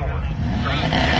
power.